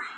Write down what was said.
Freeze!